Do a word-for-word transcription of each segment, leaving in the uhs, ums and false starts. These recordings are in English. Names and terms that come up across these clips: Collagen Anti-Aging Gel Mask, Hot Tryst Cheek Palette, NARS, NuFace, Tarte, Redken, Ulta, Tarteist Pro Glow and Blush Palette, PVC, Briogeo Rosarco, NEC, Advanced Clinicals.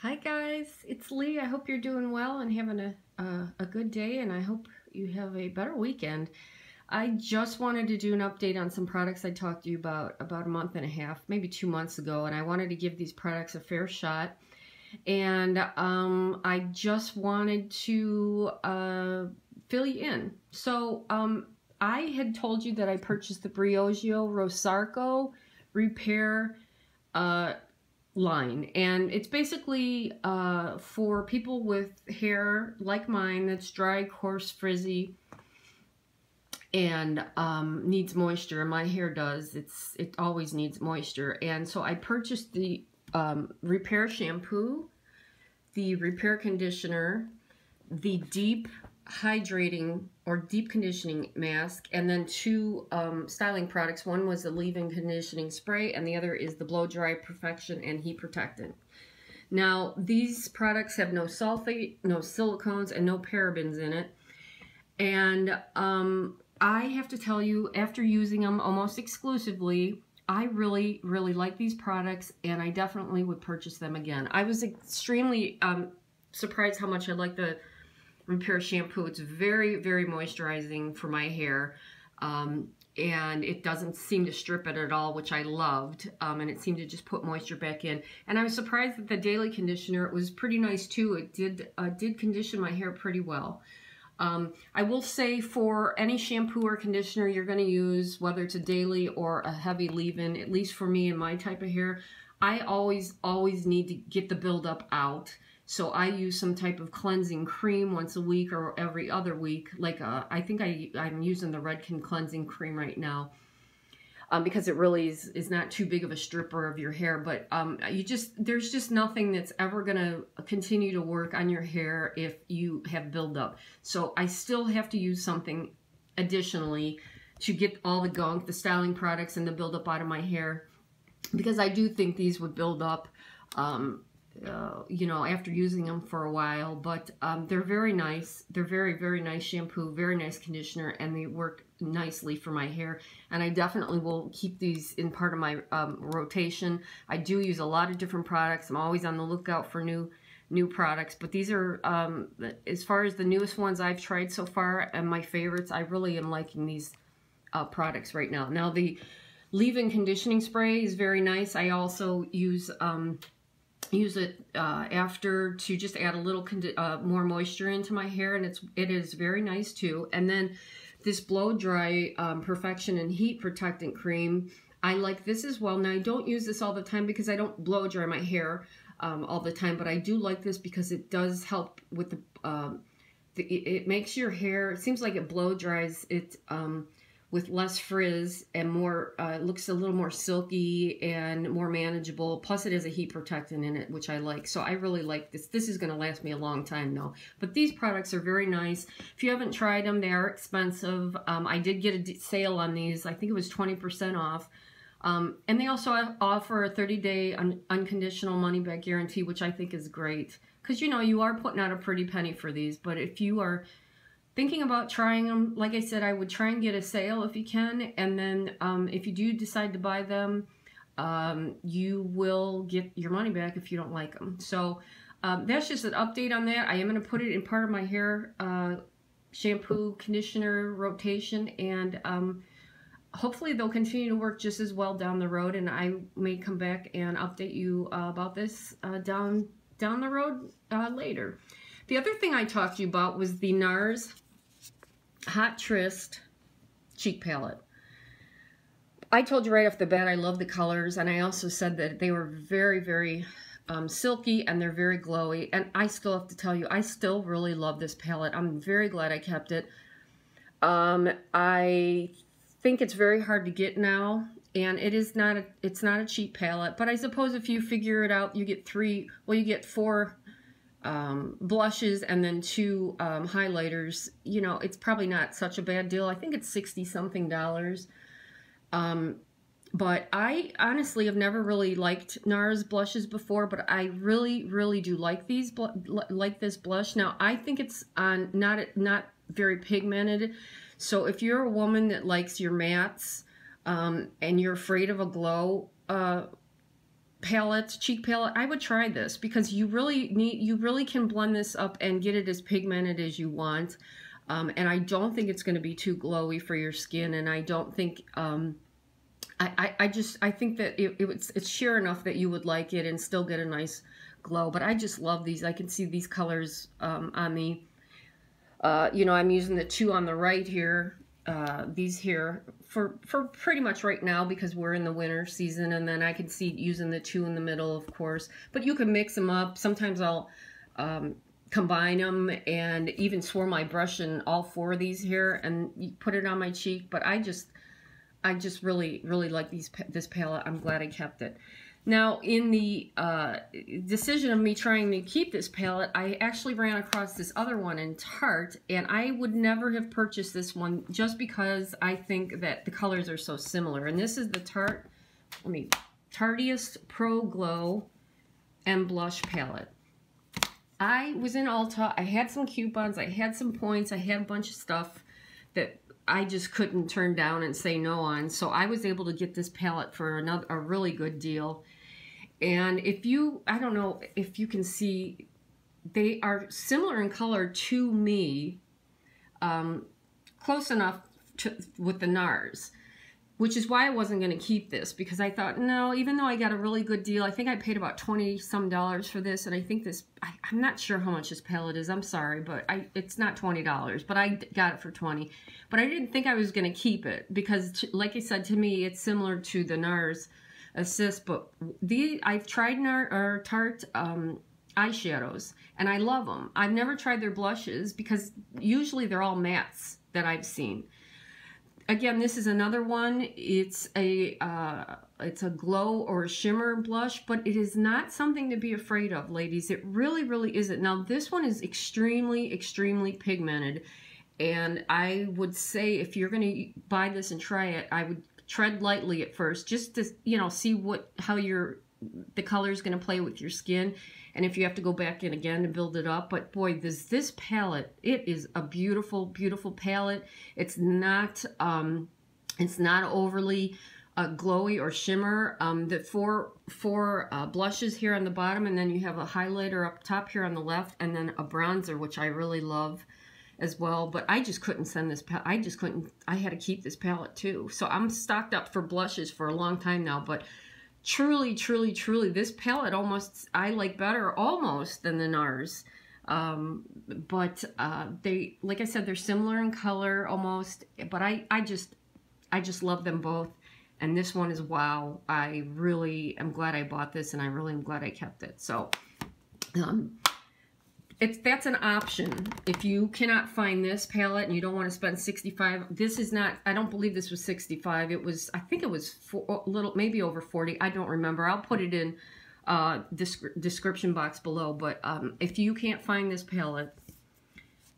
Hi guys, it's Lee. I hope you're doing well and having a, uh, a good day, and I hope you have a better weekend. I just wanted to do an update on some products I talked to you about about a month and a half, maybe two months ago, and I wanted to give these products a fair shot. And um, I just wanted to uh, fill you in. So um, I had told you that I purchased the Briogeo Rosarco Repair uh, line, and it's basically uh, for people with hair like mine that's dry, coarse, frizzy, and um, needs moisture. And my hair does. It's it always needs moisture. And so I purchased the um, repair shampoo, the repair conditioner, the deep hydrating or deep conditioning mask, and then two um, styling products. One was the leave-in conditioning spray, and the other is the blow dry perfection and heat protectant. Now these products have no sulfate, no silicones, and no parabens in it, and um, I have to tell you, after using them almost exclusively, I really really like these products, and I definitely would purchase them again. I was extremely um, surprised how much I like the repair shampoo. It's very, very moisturizing for my hair, um, and it doesn't seem to strip it at all, which I loved, um, and it seemed to just put moisture back in. And I was surprised that the daily conditioner, it was pretty nice too. It did uh, did condition my hair pretty well. Um, I will say, for any shampoo or conditioner you're going to use, whether it's a daily or a heavy leave-in, at least for me and my type of hair, I always, always need to get the buildup out. So I use some type of cleansing cream once a week or every other week. Like a, I think I, I'm using the Redken cleansing cream right now, um, because it really is, is not too big of a stripper of your hair. But um, you just there's just nothing that's ever going to continue to work on your hair if you have buildup. So I still have to use something additionally to get all the gunk, the styling products, and the buildup out of my hair, because I do think these would build up, Um, Uh, you know, after using them for a while. But um, they're very nice. They're very, very nice shampoo, very nice conditioner, and they work nicely for my hair. And I definitely will keep these in part of my um, rotation. I do use a lot of different products. I'm always on the lookout for new new products. But these are, um, as far as the newest ones I've tried so far and my favorites, I really am liking these uh, products right now. Now, the leave-in conditioning spray is very nice. I also use... Um, use it uh, after to just add a little uh, more moisture into my hair, and it's it is very nice too. And then this blow dry um, perfection and heat protectant cream, I like this as well. Now I don't use this all the time because I don't blow dry my hair um, all the time, but I do like this because it does help with the, um, the it makes your hair, it seems like it blow dries it um, with less frizz and more, uh, looks a little more silky and more manageable. Plus it has a heat protectant in it, which I like. So I really like this. This is going to last me a long time though. But these products are very nice. If you haven't tried them, they are expensive. Um, I did get a sale on these. I think it was twenty percent off. Um, and they also offer a thirty day un unconditional money back guarantee, which I think is great. Because, you know, you are putting out a pretty penny for these. But if you are thinking about trying them, like I said, I would try and get a sale if you can, and then um, if you do decide to buy them, um, you will get your money back if you don't like them. So um, that's just an update on that. I am going to put it in part of my hair uh, shampoo conditioner rotation, and um, hopefully they'll continue to work just as well down the road, and I may come back and update you uh, about this uh, down, down the road uh, later. The other thing I talked to you about was the NARS Hot Tryst Cheek Palette. I told you right off the bat I love the colors, and I also said that they were very, very um, silky, and they're very glowy, and I still have to tell you, I still really love this palette. I'm very glad I kept it. Um, I think it's very hard to get now, and it is not a, it's not a cheap palette, but I suppose if you figure it out, you get three, well, you get four Um, blushes and then two um, highlighters. You know, it's probably not such a bad deal. I think it's sixty something dollars. Um, but I honestly have never really liked NARS blushes before, but I really, really do like these like this blush. Now I think it's on not not very pigmented. So if you're a woman that likes your mattes um, and you're afraid of a glow uh, palette, cheek palette, I would try this because you really need, you really can blend this up and get it as pigmented as you want. Um, and I don't think it's going to be too glowy for your skin. And I don't think, um, I, I, I just, I think that it, it's, it's sheer enough that you would like it and still get a nice glow. But I just love these. I can see these colors um, on the, uh, you know, I'm using the two on the right here. Uh, these here for, for pretty much right now because we're in the winter season, and then I can see using the two in the middle, of course, but you can mix them up. Sometimes I'll um, combine them and even swirl my brush in all four of these here and put it on my cheek. But I just, I just really, really like these, this palette. I'm glad I kept it. Now, in the uh, decision of me trying to keep this palette, I actually ran across this other one in Tarte, and I would never have purchased this one just because I think that the colors are so similar. And this is the Tarte, let me, Tarteist Pro Glow and Blush Palette. I was in Ulta, I had some coupons, I had some points, I had a bunch of stuff that I just couldn't turn down and say no on, so I was able to get this palette for another, a really good deal. And if you, I don't know if you can see, they are similar in color to me, um, close enough to, with the NARS, which is why I wasn't going to keep this, because I thought, no, even though I got a really good deal, I think I paid about twenty some dollars for this, and I think this, I, I'm not sure how much this palette is, I'm sorry, but I, it's not twenty dollars, but I got it for twenty dollars. But I didn't think I was going to keep it, because like I said, to me, it's similar to the NARS Assist, but the, I've tried NARS, or Tarte um, eyeshadows, and I love them. I've never tried their blushes, because usually they're all mattes that I've seen. Again, this is another one. It's a, uh, it's a glow or a shimmer blush, but it is not something to be afraid of, ladies. It really, really isn't. Now, this one is extremely, extremely pigmented, and I would say if you're going to buy this and try it, I would tread lightly at first, just to, you know, see what, how your, the color is going to play with your skin, and if you have to go back in again to build it up. But boy, this this palette, it is a beautiful, beautiful palette. It's not um, it's not overly uh, glowy or shimmer. Um, the four four uh, blushes here on the bottom, and then you have a highlighter up top here on the left, and then a bronzer, which I really love as well. But I just couldn't send this palette. I just couldn't. I had to keep this palette too. So I'm stocked up for blushes for a long time now, but. Truly, truly, truly, this palette almost, I like better almost than the NARS. Um, but uh, they, like I said, they're similar in color almost, but I, I just, I just love them both. And this one is wow. I really am glad I bought this, and I really am glad I kept it. So um, it's, that's an option. If you cannot find this palette and you don't want to spend sixty-five dollars, this is not, I don't believe this was sixty-five dollars. It was, I think it was four, little, maybe over forty dollars. I don't remember. I'll put it in uh, descri- description box below. But um, if you can't find this palette,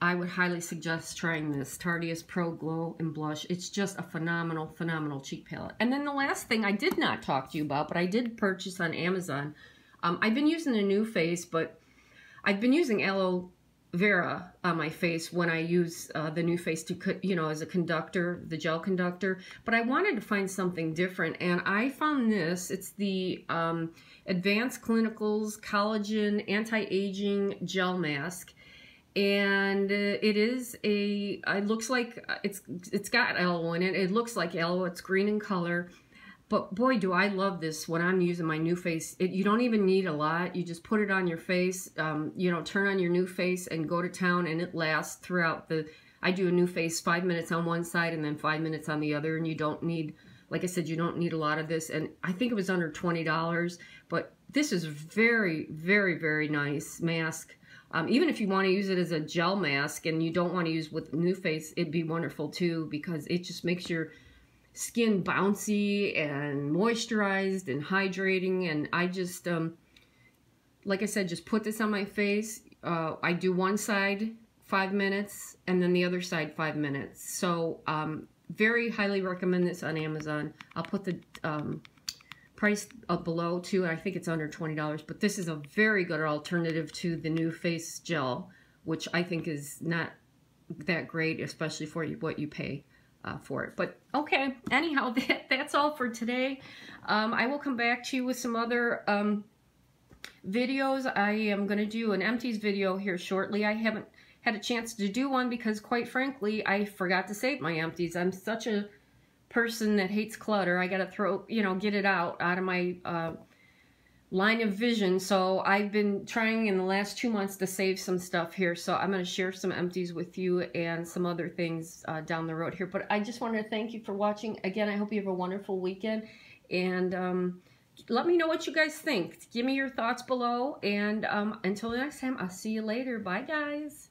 I would highly suggest trying this Tarteist Pro Glow and Blush. It's just a phenomenal, phenomenal cheek palette. And then the last thing I did not talk to you about, but I did purchase on Amazon. Um, I've been using a NuFace, but I've been using aloe vera on my face when I use uh, the NuFace to, you know, as a conductor, the gel conductor. But I wanted to find something different, and I found this. It's the um, Advanced Clinicals Collagen Anti-Aging Gel Mask, and it is a. It looks like it's it's got aloe in it. It looks like aloe. It's green in color. But boy, do I love this when I'm using my NuFace. It, you don't even need a lot. You just put it on your face, um, you know, turn on your NuFace and go to town, and it lasts throughout the, I do a NuFace five minutes on one side and then five minutes on the other, and you don't need, like I said, you don't need a lot of this. And I think it was under twenty dollars, but this is very, very, very nice mask. Um, even if you want to use it as a gel mask and you don't want to use with NuFace, it'd be wonderful too, because it just makes your skin bouncy and moisturized and hydrating. And I just um like I said, just put this on my face. uh I do one side five minutes, and then the other side five minutes. So um very highly recommend this on Amazon. I'll put the um price up below too. I think it's under twenty dollars, but this is a very good alternative to the NuFace gel, which I think is not that great, especially for what you pay Uh, for it. But okay, anyhow, that, that's all for today. Um, I will come back to you with some other um, videos. I am going to do an empties video here shortly. I haven't had a chance to do one because, quite frankly, I forgot to save my empties. I'm such a person that hates clutter. I got to throw, you know, get it out, out of my uh, line of vision. So I've been trying in the last two months to save some stuff here, so I'm going to share some empties with you and some other things uh, down the road here. But I just want to thank you for watching again. I hope you have a wonderful weekend, and um, let me know what you guys think. Give me your thoughts below, and um, until next time, I'll see you later. Bye guys.